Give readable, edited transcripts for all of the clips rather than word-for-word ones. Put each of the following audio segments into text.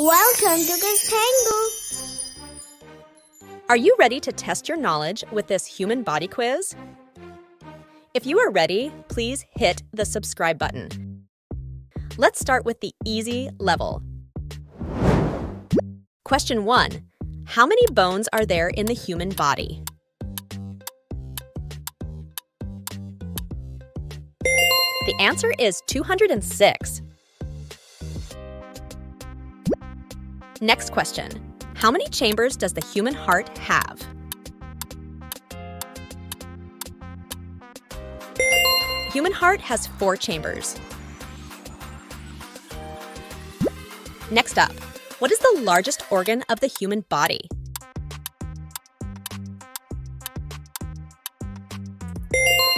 Welcome to Quiz Tangle! Are you ready to test your knowledge with this human body quiz? If you are ready, please hit the subscribe button. Let's start with the easy level. Question 1. How many bones are there in the human body? The answer is 206. Next question. How many chambers does the human heart have? Human heart has 4 chambers. Next up. What is the largest organ of the human body?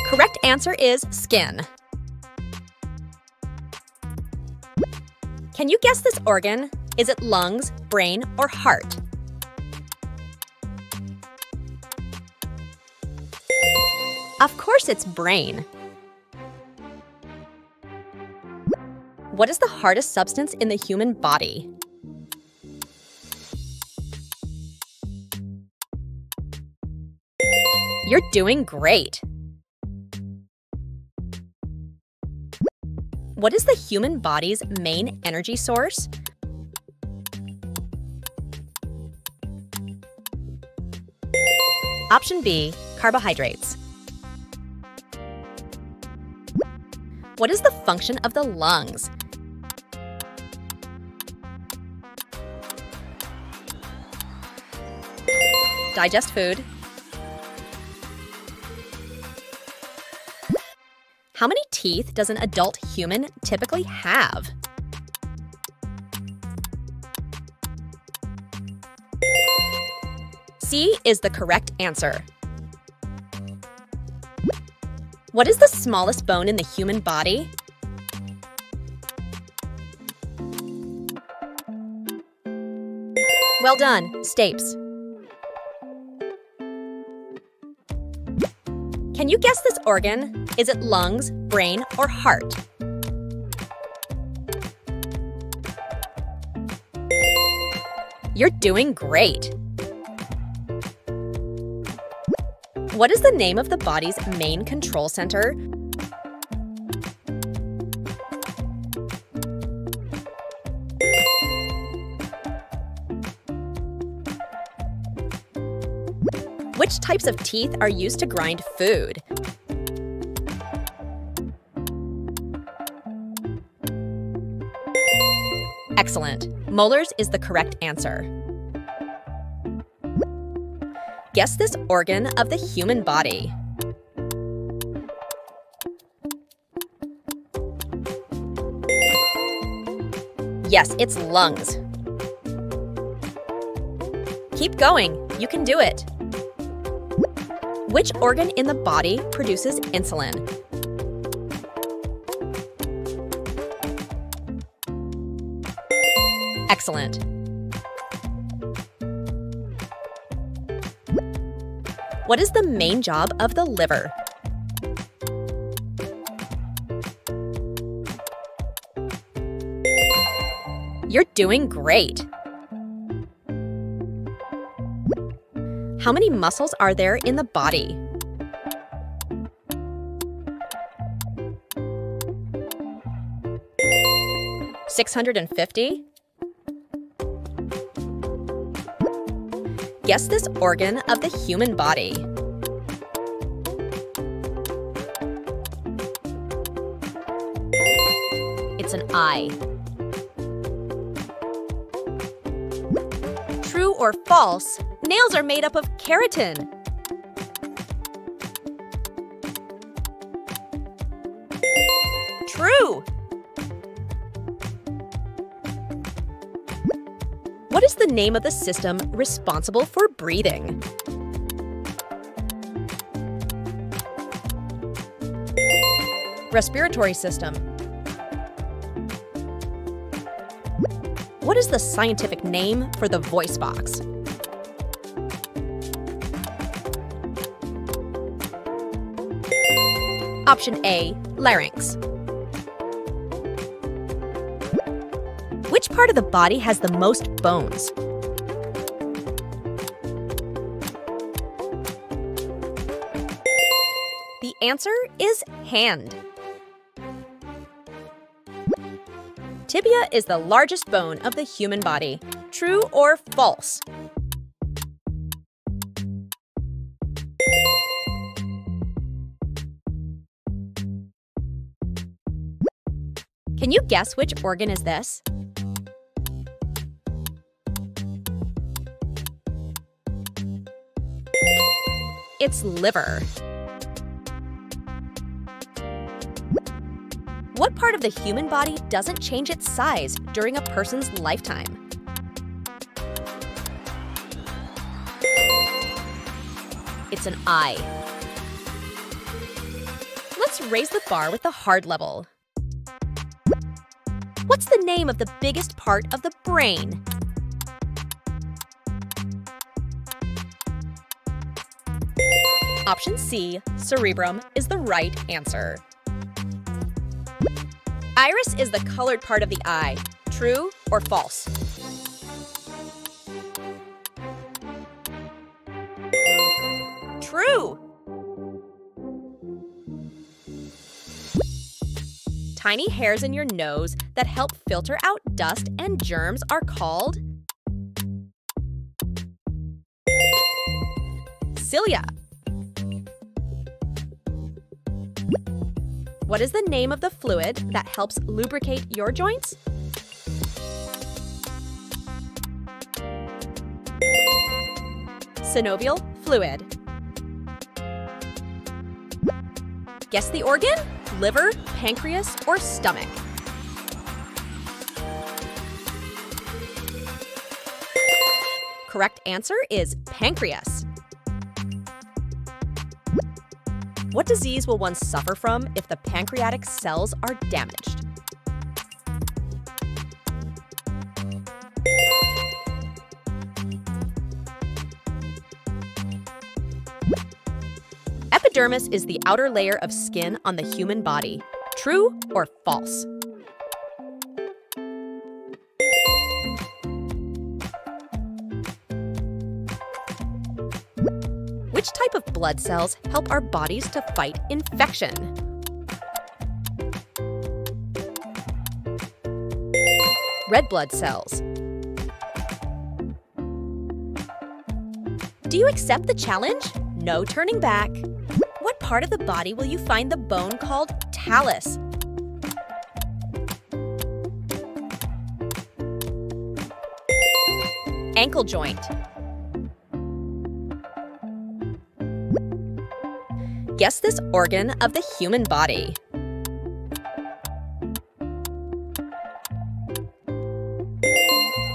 Correct answer is skin. Can you guess this organ? Is it lungs, brain, or heart? Of course it's brain. What is the hardest substance in the human body? You're doing great! What is the human body's main energy source? Option B, carbohydrates. What is the function of the lungs? Digest food. How many teeth does an adult human typically have? C is the correct answer. What is the smallest bone in the human body? Well done, stapes. Can you guess this organ? Is it lungs, brain, or heart? You're doing great! What is the name of the body's main control center? Which types of teeth are used to grind food? Excellent. Molars is the correct answer. Guess this organ of the human body. Yes, it's lungs. Keep going. You can do it. Which organ in the body produces insulin? Excellent. What is the main job of the liver? You're doing great. How many muscles are there in the body? Six 650? Guess this organ of the human body. It's an eye. True or false? Nails are made up of keratin. True. What is the name of the system responsible for breathing? Respiratory system. What is the scientific name for the voice box? Option A, larynx. Which part of the body has the most bones? The answer is hand. Tibia is the largest bone of the human body. True or false? Can you guess which organ is this? It's liver. What part of the human body doesn't change its size during a person's lifetime? It's an eye. Let's raise the bar with the hard level. What's the name of the biggest part of the brain? Option C, cerebrum, is the right answer. Iris is the colored part of the eye. True or false? True! Tiny hairs in your nose that help filter out dust and germs are called cilia. What is the name of the fluid that helps lubricate your joints? Synovial fluid. Guess the organ? Liver, pancreas, or stomach? Correct answer is pancreas. What disease will one suffer from if the pancreatic cells are damaged? Epidermis is the outer layer of skin on the human body. True or false? Which type of blood cells help our bodies to fight infection? Red blood cells. Do you accept the challenge? No turning back. What part of the body will you find the bone called talus? Ankle joint. Guess this organ of the human body.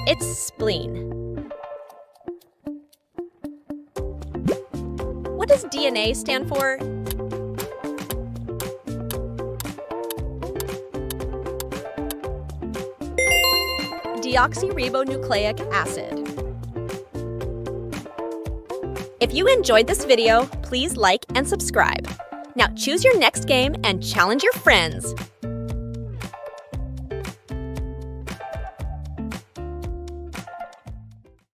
It's spleen. What does DNA stand for? Deoxyribonucleic acid. If you enjoyed this video, please like and subscribe. Now choose your next game and challenge your friends.